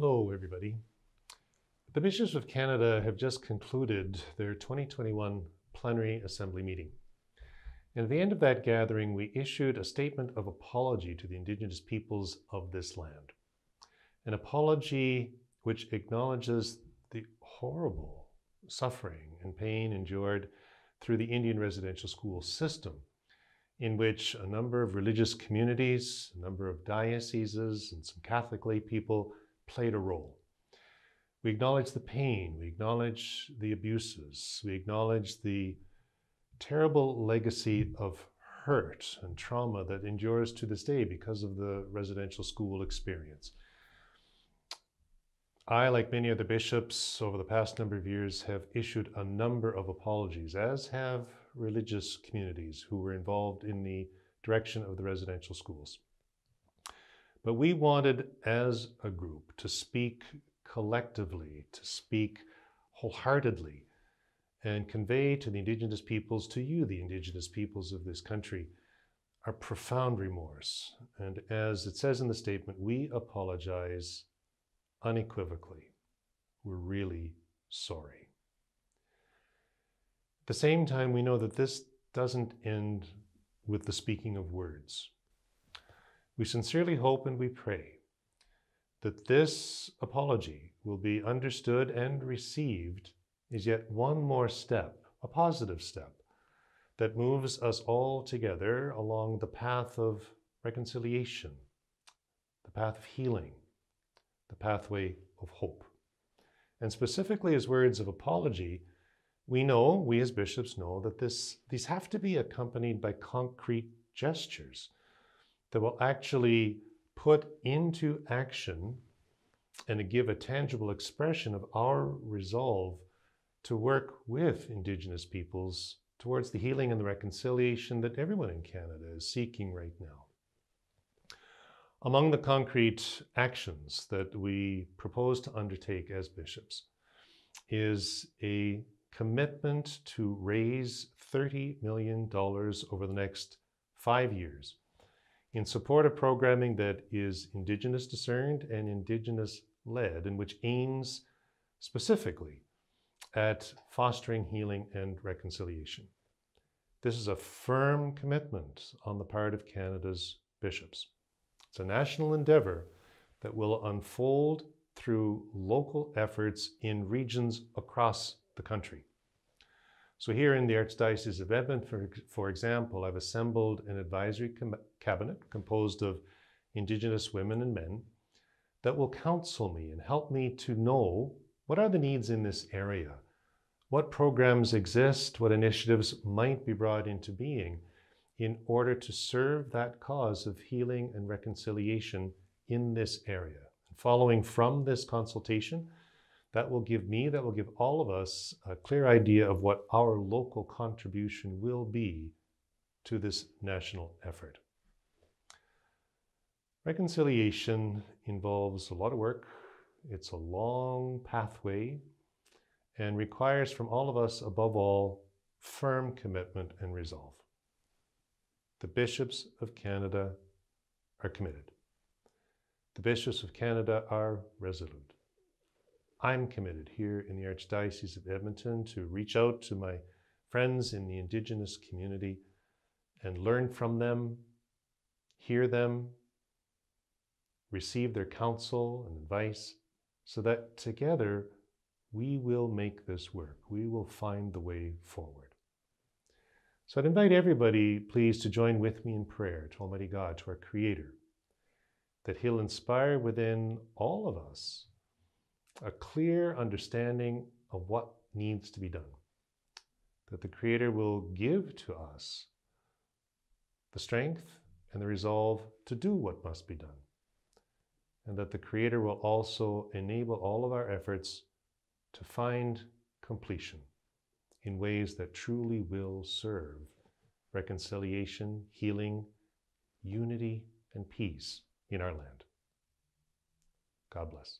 Hello, everybody. The Bishops of Canada have just concluded their 2021 Plenary Assembly meeting. And at the end of that gathering, we issued a statement of apology to the Indigenous peoples of this land. An apology which acknowledges the horrible suffering and pain endured through the Indian residential school system, in which a number of religious communities, a number of dioceses, and some Catholic lay people played a role. We acknowledge the pain, we acknowledge the abuses, we acknowledge the terrible legacy of hurt and trauma that endures to this day because of the residential school experience. I, like many other bishops over the past number of years, have issued a number of apologies, as have religious communities who were involved in the direction of the residential schools. But we wanted, as a group, to speak collectively, to speak wholeheartedly, and convey to the Indigenous peoples, to you, the Indigenous peoples of this country, our profound remorse. And as it says in the statement, we apologize unequivocally. We're really sorry. At the same time, we know that this doesn't end with the speaking of words. We sincerely hope and we pray that this apology will be understood and received as yet one more step, a positive step, that moves us all together along the path of reconciliation, the path of healing, the pathway of hope. And specifically as words of apology, we know, we as bishops know, that these have to be accompanied by concrete gestures that will actually put into action and give a tangible expression of our resolve to work with Indigenous peoples towards the healing and the reconciliation that everyone in Canada is seeking right now. Among the concrete actions that we propose to undertake as bishops is a commitment to raise $30 million over the next 5 years in support of programming that is Indigenous discerned and Indigenous led, and which aims specifically at fostering healing and reconciliation. This is a firm commitment on the part of Canada's bishops. It's a national endeavor that will unfold through local efforts in regions across the country. So here in the Archdiocese of Edmonton, for example, I've assembled an advisory cabinet composed of Indigenous women and men that will counsel me and help me to know what are the needs in this area, what programs exist, what initiatives might be brought into being in order to serve that cause of healing and reconciliation in this area. Following from this consultation, that will give all of us a clear idea of what our local contribution will be to this national effort. Reconciliation involves a lot of work. It's a long pathway and requires from all of us, above all, firm commitment and resolve. The Bishops of Canada are committed. The Bishops of Canada are resolute. I'm committed here in the Archdiocese of Edmonton to reach out to my friends in the Indigenous community and learn from them, hear them, receive their counsel and advice, so that together we will make this work. We will find the way forward. So I'd invite everybody, please, to join with me in prayer to Almighty God, to our Creator, that He'll inspire within all of us a clear understanding of what needs to be done, that the Creator will give to us the strength and the resolve to do what must be done, and that the Creator will also enable all of our efforts to find completion in ways that truly will serve reconciliation, healing, unity, and peace in our land. God bless.